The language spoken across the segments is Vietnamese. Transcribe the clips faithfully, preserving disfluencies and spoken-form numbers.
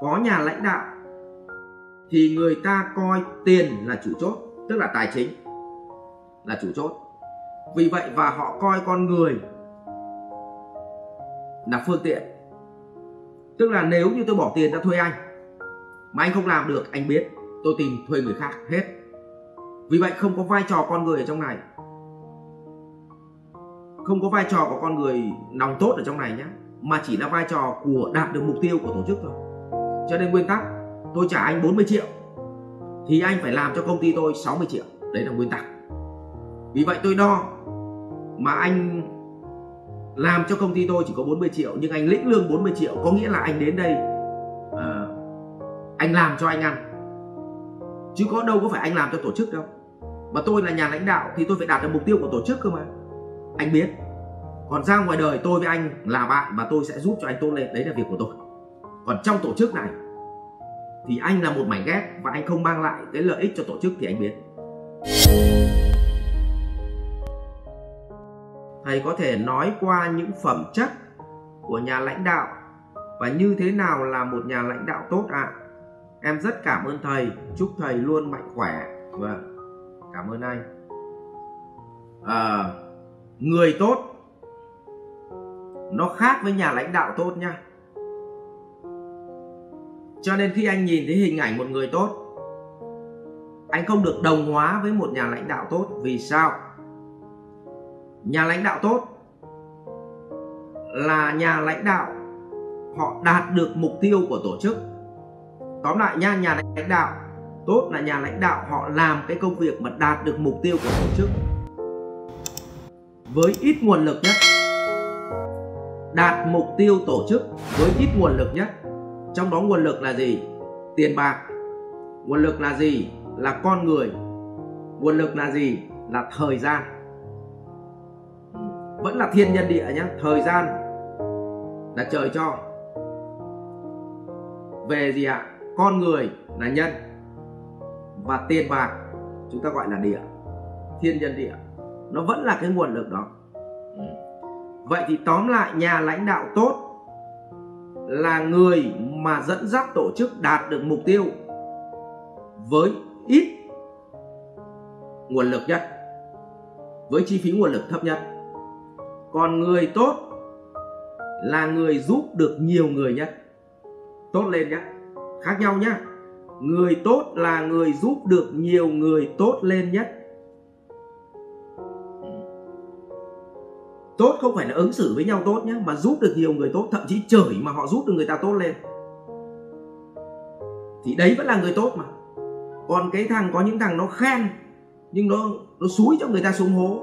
có nhà lãnh đạo thì người ta coi tiền là chủ chốt, tức là tài chính là chủ chốt. Vì vậy và họ coi con người là phương tiện. Tức là nếu như tôi bỏ tiền ra thuê anh mà anh không làm được, anh biết tôi tìm thuê người khác hết. Vì vậy không có vai trò con người ở trong này, không có vai trò của con người lòng tốt ở trong này nhé, mà chỉ là vai trò của đạt được mục tiêu của tổ chức thôi. Cho nên nguyên tắc tôi trả anh bốn mươi triệu thì anh phải làm cho công ty tôi sáu mươi triệu. Đấy là nguyên tắc. Vì vậy tôi đo mà anh làm cho công ty tôi chỉ có bốn mươi triệu, nhưng anh lĩnh lương bốn mươi triệu, có nghĩa là anh đến đây à, anh làm cho anh ăn, chứ có đâu có phải anh làm cho tổ chức đâu. Mà tôi là nhà lãnh đạo thì tôi phải đạt được mục tiêu của tổ chức cơ mà, anh biết. Còn ra ngoài đời tôi với anh là bạn và tôi sẽ giúp cho anh tốt lên, đấy là việc của tôi. Còn trong tổ chức này thì anh là một mảnh ghép và anh không mang lại cái lợi ích cho tổ chức thì anh biết. Thầy có thể nói qua những phẩm chất của nhà lãnh đạo và như thế nào là một nhà lãnh đạo tốt ạ? À? Em rất cảm ơn thầy, chúc thầy luôn mạnh khỏe. Vâng, cảm ơn anh. À, người tốt nó khác với nhà lãnh đạo tốt nha. Cho nên khi anh nhìn thấy hình ảnh một người tốt, anh không được đồng hóa với một nhà lãnh đạo tốt. Vì sao? Nhà lãnh đạo tốt là nhà lãnh đạo họ đạt được mục tiêu của tổ chức. Tóm lại nha, nhà lãnh đạo tốt là nhà lãnh đạo họ làm cái công việc mà đạt được mục tiêu của tổ chức với ít nguồn lực nhất, đạt mục tiêu tổ chức với ít nguồn lực nhất. Trong đó nguồn lực là gì? Tiền bạc. Nguồn lực là gì? Là con người. Nguồn lực là gì? Là thời gian. Vẫn là thiên nhân địa nhé. Thời gian là trời cho. Về gì ạ? Con người là nhân. Và tiền bạc chúng ta gọi là địa. Thiên nhân địa. Nó vẫn là cái nguồn lực đó. Vậy thì tóm lại nhà lãnh đạo tốt là người mà dẫn dắt tổ chức đạt được mục tiêu với ít nguồn lực nhất, với chi phí nguồn lực thấp nhất. Còn người tốt là người giúp được nhiều người nhất. Tốt lên nhé, khác nhau nhé. Người tốt là người giúp được nhiều người tốt lên nhất. Tốt không phải là ứng xử với nhau tốt nhé, mà giúp được nhiều người tốt, thậm chí chửi mà họ giúp được người ta tốt lên thì đấy vẫn là người tốt mà. Còn cái thằng, có những thằng nó khen nhưng nó nó xúi cho người ta xuống hố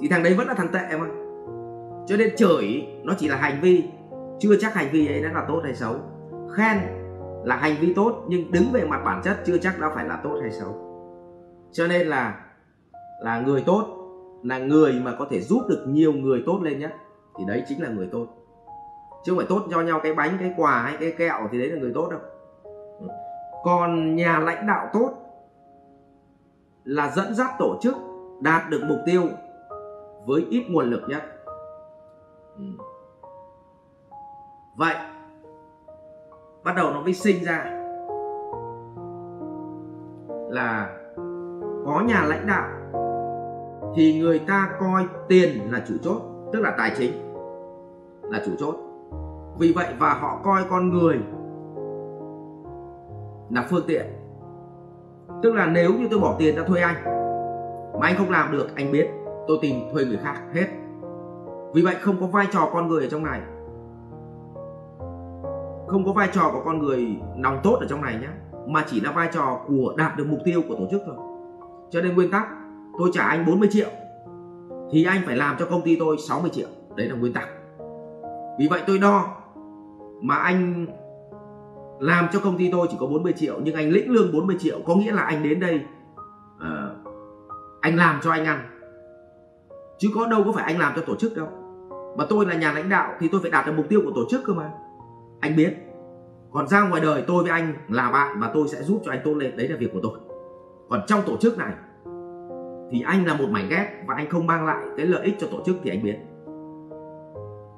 thì thằng đấy vẫn là thằng tệ mà. Cho nên chửi nó chỉ là hành vi, chưa chắc hành vi ấy đã là tốt hay xấu. Khen là hành vi tốt nhưng đứng về mặt bản chất chưa chắc đã phải là tốt hay xấu. Cho nên là là người tốt là người mà có thể giúp được nhiều người tốt lên nhất thì đấy chính là người tốt, chứ không phải tốt cho nhau cái bánh, cái quà hay cái kẹo thì đấy là người tốt đâu. Còn nhà lãnh đạo tốt là dẫn dắt tổ chức đạt được mục tiêu với ít nguồn lực nhất. Vậy bắt đầu nó mới sinh ra là có nhà lãnh đạo thì người ta coi tiền là chủ chốt, tức là tài chính là chủ chốt. Vì vậy và họ coi con người là phương tiện. Tức là nếu như tôi bỏ tiền ra thuê anh mà anh không làm được, anh biết tôi tìm thuê người khác hết. Vì vậy không có vai trò con người ở trong này, không có vai trò của con người lòng tốt ở trong này nhé, mà chỉ là vai trò của đạt được mục tiêu của tổ chức thôi. Cho nên nguyên tắc tôi trả anh bốn mươi triệu thì anh phải làm cho công ty tôi sáu mươi triệu. Đấy là nguyên tắc. Vì vậy tôi đo mà anh làm cho công ty tôi chỉ có bốn mươi triệu, nhưng anh lĩnh lương bốn mươi triệu, có nghĩa là anh đến đây à, anh làm cho anh ăn, chứ có đâu có phải anh làm cho tổ chức đâu. Mà tôi là nhà lãnh đạo thì tôi phải đạt được mục tiêu của tổ chức cơ mà, anh biết. Còn ra ngoài đời tôi với anh là bạn và tôi sẽ giúp cho anh tốt lên, đấy là việc của tôi. Còn trong tổ chức này thì anh là một mảnh ghép và anh không mang lại cái lợi ích cho tổ chức thì anh biết.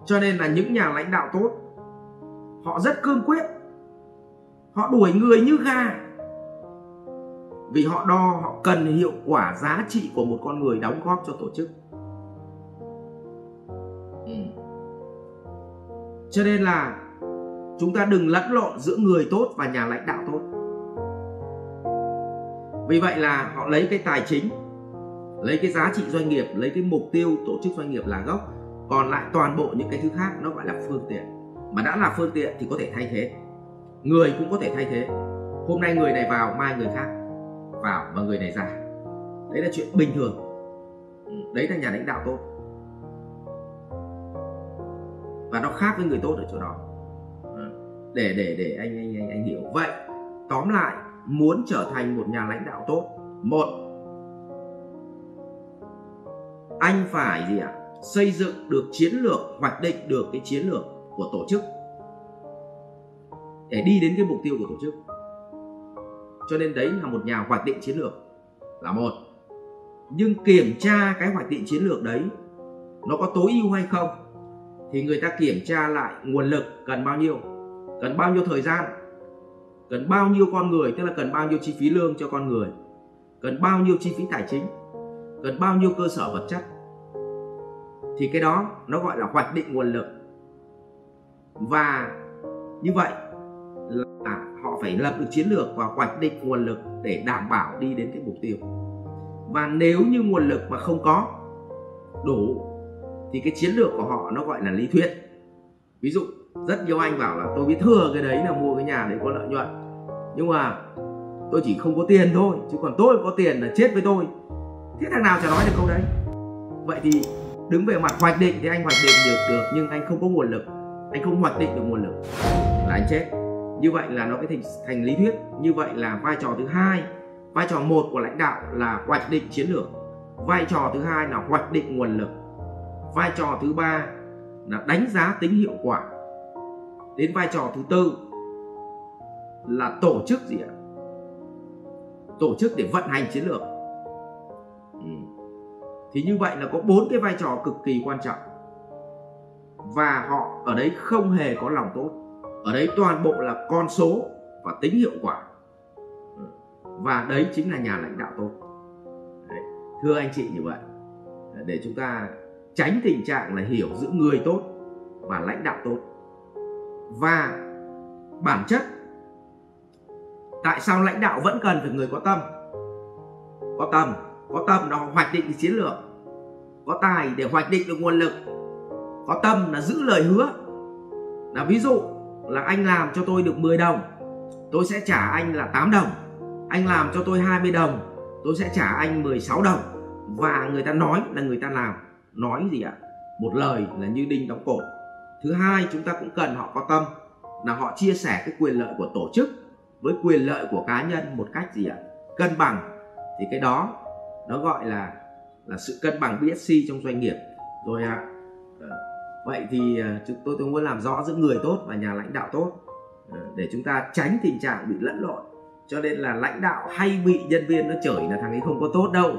Cho nên là những nhà lãnh đạo tốt họ rất cương quyết Họ đuổi người như gà, vì họ đo, họ cần hiệu quả giá trị của một con người đóng góp cho tổ chức. ừ. Cho nên là chúng ta đừng lẫn lộn giữa người tốt và nhà lãnh đạo tốt. Vì vậy là họ lấy cái tài chính, lấy cái giá trị doanh nghiệp, lấy cái mục tiêu tổ chức doanh nghiệp là gốc. Còn lại toàn bộ những cái thứ khác nó gọi là phương tiện. Mà đã là phương tiện thì có thể thay thế. Người cũng có thể thay thế. Hôm nay người này vào, mai người khác vào và người này ra. Đấy là chuyện bình thường. Đấy là nhà lãnh đạo tốt. Và nó khác với người tốt ở chỗ đó. Để, để, để anh, anh, anh, anh hiểu. Vậy, tóm lại, muốn trở thành một nhà lãnh đạo tốt, một, anh phải gì ạ? Xây dựng được chiến lược, hoạch định được cái chiến lược của tổ chức để đi đến cái mục tiêu của tổ chức. Cho nên đấy là một nhà hoạch định chiến lược là một. Nhưng kiểm tra cái hoạch định chiến lược đấy nó có tối ưu hay không thì người ta kiểm tra lại nguồn lực cần bao nhiêu, cần bao nhiêu thời gian, cần bao nhiêu con người, tức là cần bao nhiêu chi phí lương cho con người, cần bao nhiêu chi phí tài chính, cần bao nhiêu cơ sở vật chất. Thì cái đó nó gọi là hoạch định nguồn lực. Và như vậy là họ phải lập được chiến lược và hoạch định nguồn lực để đảm bảo đi đến cái mục tiêu. Và nếu như nguồn lực mà không có đủ thì cái chiến lược của họ nó gọi là lý thuyết. Ví dụ rất nhiều anh bảo là tôi biết thừa cái đấy là mua cái nhà để có lợi nhuận, nhưng mà tôi chỉ không có tiền thôi, chứ còn tôi có tiền là chết với tôi. Thế thằng nào chả nói được câu đấy. Vậy thì đứng về mặt hoạch định thì anh hoạch định được được, nhưng anh không có nguồn lực, anh không hoạch định được nguồn lực là anh chết. Như vậy là nó cái thành, thành lý thuyết. Như vậy là vai trò thứ hai, vai trò một của lãnh đạo là hoạch định chiến lược, vai trò thứ hai là hoạch định nguồn lực, vai trò thứ ba là đánh giá tính hiệu quả, đến vai trò thứ tư là tổ chức gì ạ? Tổ chức để vận hành chiến lược. ừ. Thì như vậy là có bốn cái vai trò cực kỳ quan trọng. Và họ ở đấy không hề có lòng tốt. Ở đấy toàn bộ là con số và tính hiệu quả. Và đấy chính là nhà lãnh đạo tốt. Đấy. Thưa anh chị như vậy, để chúng ta tránh tình trạng là hiểu giữa người tốt và lãnh đạo tốt. Và bản chất, tại sao lãnh đạo vẫn cần phải người có tâm? Có tâm, có tâm nó hoạch định chiến lược, có tài để hoạch định được nguồn lực, có tâm là giữ lời hứa. Là ví dụ là anh làm cho tôi được mười đồng, tôi sẽ trả anh là tám đồng. Anh làm cho tôi hai mươi đồng, tôi sẽ trả anh mười sáu đồng. Và người ta nói là người ta làm. Nói gì ạ? Một lời là như đinh đóng cột. Thứ hai, chúng ta cũng cần họ có tâm, là họ chia sẻ cái quyền lợi của tổ chức với quyền lợi của cá nhân một cách gì ạ? Cân bằng. Thì cái đó nó gọi là là sự cân bằng bê ét xê trong doanh nghiệp rồi ạ. Vậy thì chúng tôi tôi muốn làm rõ giữa người tốt và nhà lãnh đạo tốt để chúng ta tránh tình trạng bị lẫn lộn. Cho nên là lãnh đạo hay bị nhân viên nó chửi là thằng ấy không có tốt đâu,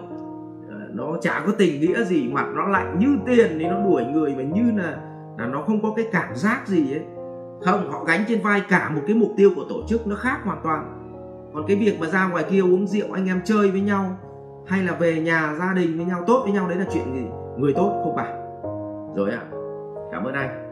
nó chả có tình nghĩa gì, mặt nó lạnh như tiền thì nó đuổi người mà như là là nó không có cái cảm giác gì ấy. Không, họ gánh trên vai cả một cái mục tiêu của tổ chức, nó khác hoàn toàn. Còn cái việc mà ra ngoài kia uống rượu anh em chơi với nhau, hay là về nhà gia đình với nhau, tốt với nhau, đấy là chuyện gì người tốt không phải. Rồi ạ, à, cảm ơn anh.